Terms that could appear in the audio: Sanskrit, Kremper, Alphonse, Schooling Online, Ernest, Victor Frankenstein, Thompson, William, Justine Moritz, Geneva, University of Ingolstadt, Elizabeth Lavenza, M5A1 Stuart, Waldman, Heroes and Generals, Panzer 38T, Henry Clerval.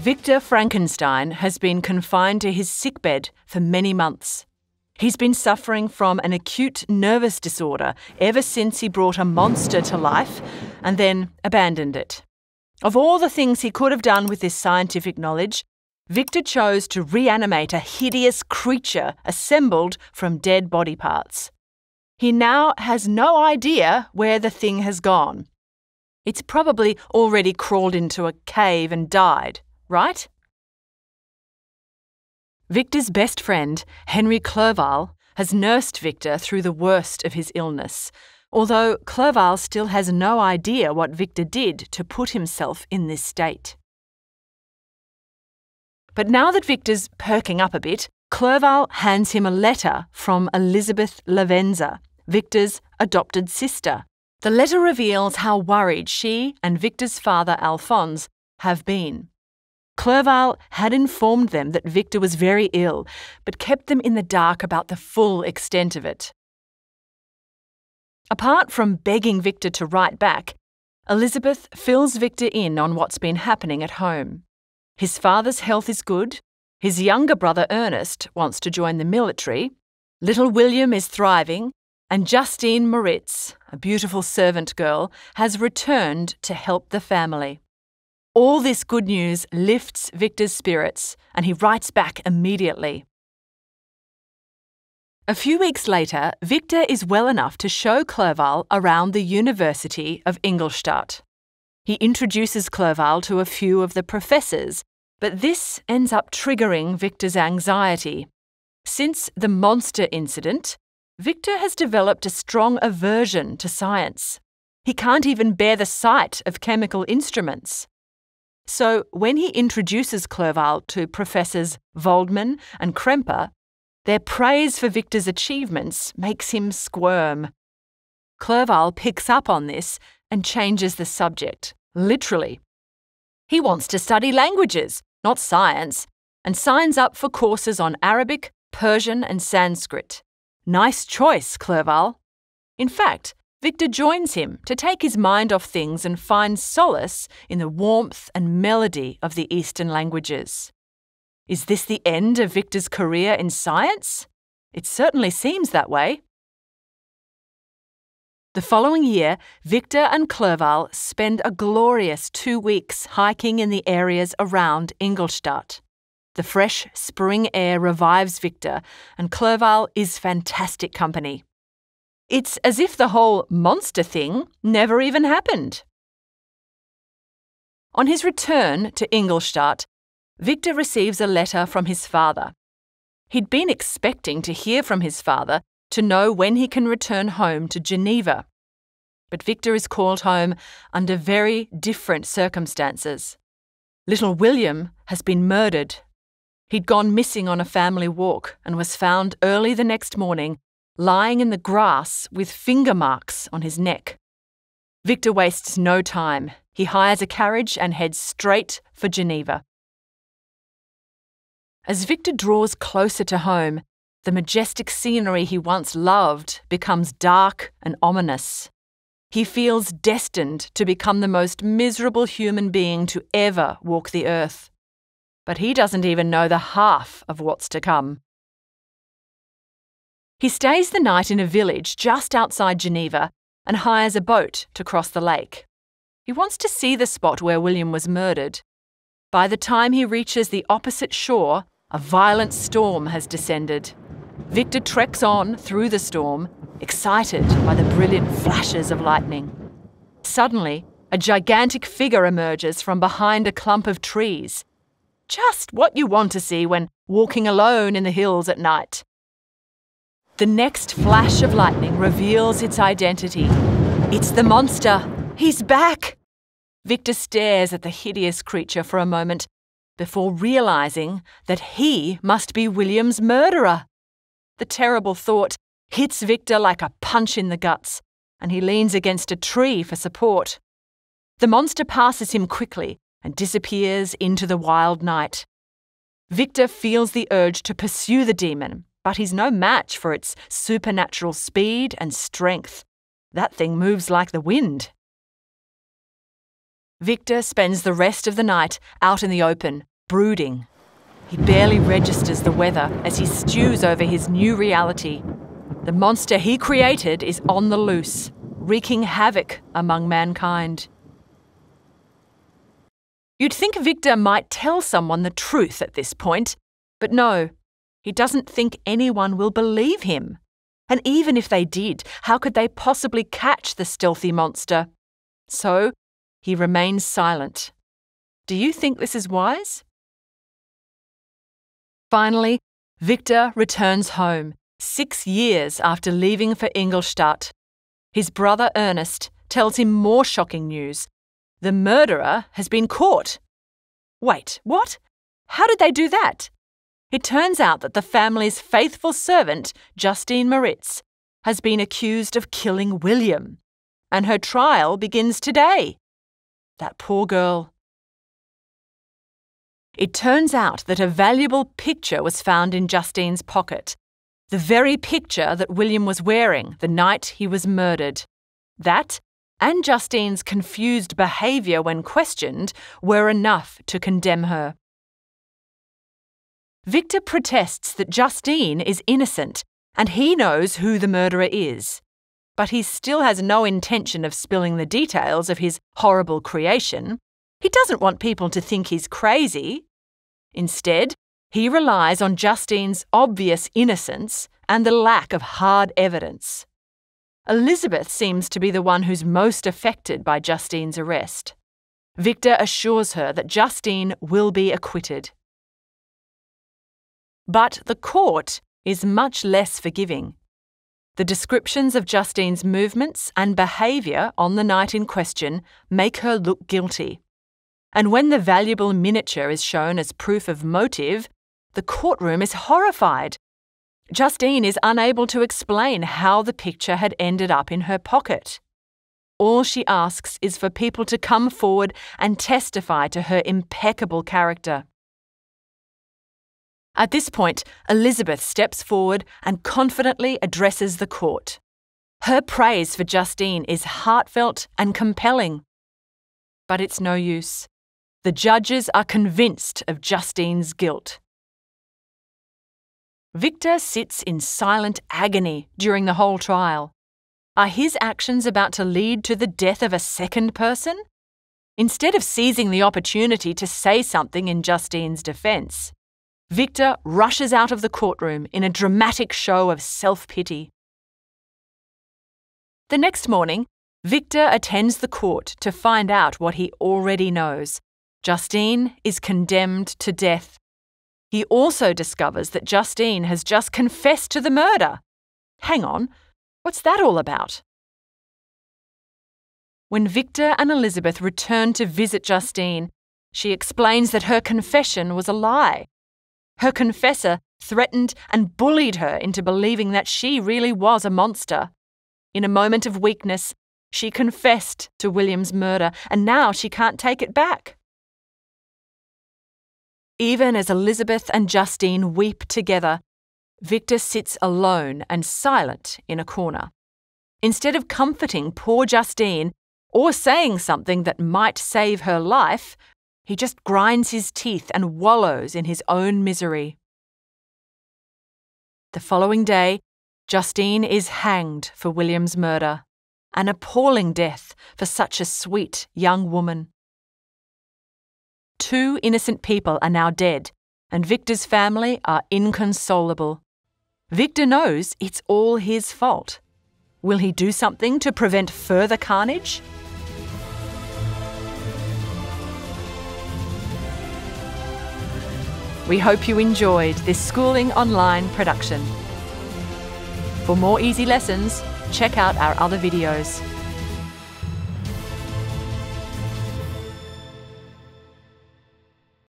Victor Frankenstein has been confined to his sickbed for many months. He's been suffering from an acute nervous disorder ever since he brought a monster to life and then abandoned it. Of all the things he could have done with this scientific knowledge, Victor chose to reanimate a hideous creature assembled from dead body parts. He now has no idea where the thing has gone. It's probably already crawled into a cave and died. Right? Victor's best friend, Henry Clerval, has nursed Victor through the worst of his illness, although Clerval still has no idea what Victor did to put himself in this state. But now that Victor's perking up a bit, Clerval hands him a letter from Elizabeth Lavenza, Victor's adopted sister. The letter reveals how worried she and Victor's father, Alphonse, have been. Clerval had informed them that Victor was very ill, but kept them in the dark about the full extent of it. Apart from begging Victor to write back, Elizabeth fills Victor in on what's been happening at home. His father's health is good, his younger brother Ernest wants to join the military, little William is thriving, and Justine Moritz, a beautiful servant girl, has returned to help the family. All this good news lifts Victor's spirits, and he writes back immediately. A few weeks later, Victor is well enough to show Clerval around the University of Ingolstadt. He introduces Clerval to a few of the professors, but this ends up triggering Victor's anxiety. Since the monster incident, Victor has developed a strong aversion to science. He can't even bear the sight of chemical instruments. So when he introduces Clerval to Professors Waldman and Kremper, their praise for Victor's achievements makes him squirm. Clerval picks up on this and changes the subject, literally. He wants to study languages, not science, and signs up for courses on Arabic, Persian and Sanskrit. Nice choice, Clerval. In fact, Victor joins him to take his mind off things and find solace in the warmth and melody of the Eastern languages. Is this the end of Victor's career in science? It certainly seems that way. The following year, Victor and Clerval spend a glorious 2 weeks hiking in the areas around Ingolstadt. The fresh spring air revives Victor, and Clerval is fantastic company. It's as if the whole monster thing never even happened. On his return to Ingolstadt, Victor receives a letter from his father. He'd been expecting to hear from his father to know when he can return home to Geneva. But Victor is called home under very different circumstances. Little William has been murdered. He'd gone missing on a family walk and was found early the next morning lying in the grass with finger marks on his neck. Victor wastes no time. He hires a carriage and heads straight for Geneva. As Victor draws closer to home, the majestic scenery he once loved becomes dark and ominous. He feels destined to become the most miserable human being to ever walk the earth. But he doesn't even know the half of what's to come. He stays the night in a village just outside Geneva and hires a boat to cross the lake. He wants to see the spot where William was murdered. By the time he reaches the opposite shore, a violent storm has descended. Victor treks on through the storm, excited by the brilliant flashes of lightning. Suddenly, a gigantic figure emerges from behind a clump of trees. Just what you want to see when walking alone in the hills at night. The next flash of lightning reveals its identity. It's the monster. He's back. Victor stares at the hideous creature for a moment before realizing that he must be William's murderer. The terrible thought hits Victor like a punch in the guts, and he leans against a tree for support. The monster passes him quickly and disappears into the wild night. Victor feels the urge to pursue the demon, but he's no match for its supernatural speed and strength. That thing moves like the wind. Victor spends the rest of the night out in the open, brooding. He barely registers the weather as he stews over his new reality. The monster he created is on the loose, wreaking havoc among mankind. You'd think Victor might tell someone the truth at this point, but no, he doesn't think anyone will believe him. And even if they did, how could they possibly catch the stealthy monster? So he remains silent. Do you think this is wise? Finally, Victor returns home, 6 years after leaving for Ingolstadt. His brother Ernest tells him more shocking news. The murderer has been caught. Wait, what? How did they do that? It turns out that the family's faithful servant, Justine Moritz, has been accused of killing William, and her trial begins today. That poor girl. It turns out that a valuable picture was found in Justine's pocket, the very picture that William was wearing the night he was murdered. That, and Justine's confused behaviour when questioned, were enough to condemn her. Victor protests that Justine is innocent and he knows who the murderer is, but he still has no intention of spilling the details of his horrible creation. He doesn't want people to think he's crazy. Instead, he relies on Justine's obvious innocence and the lack of hard evidence. Elizabeth seems to be the one who's most affected by Justine's arrest. Victor assures her that Justine will be acquitted. But the court is much less forgiving. The descriptions of Justine's movements and behaviour on the night in question make her look guilty. And when the valuable miniature is shown as proof of motive, the courtroom is horrified. Justine is unable to explain how the picture had ended up in her pocket. All she asks is for people to come forward and testify to her impeccable character. At this point, Elizabeth steps forward and confidently addresses the court. Her praise for Justine is heartfelt and compelling. But it's no use. The judges are convinced of Justine's guilt. Victor sits in silent agony during the whole trial. Are his actions about to lead to the death of a second person? Instead of seizing the opportunity to say something in Justine's defence, Victor rushes out of the courtroom in a dramatic show of self-pity. The next morning, Victor attends the court to find out what he already knows. Justine is condemned to death. He also discovers that Justine has just confessed to the murder. Hang on, what's that all about? When Victor and Elizabeth return to visit Justine, she explains that her confession was a lie. Her confessor threatened and bullied her into believing that she really was a monster. In a moment of weakness, she confessed to William's murder, and now she can't take it back. Even as Elizabeth and Justine weep together, Victor sits alone and silent in a corner. Instead of comforting poor Justine or saying something that might save her life, he just grinds his teeth and wallows in his own misery. The following day, Justine is hanged for William's murder. An appalling death for such a sweet young woman. 2 innocent people are now dead, and Victor's family are inconsolable. Victor knows it's all his fault. Will he do something to prevent further carnage? We hope you enjoyed this Schooling Online production. For more easy lessons, check out our other videos.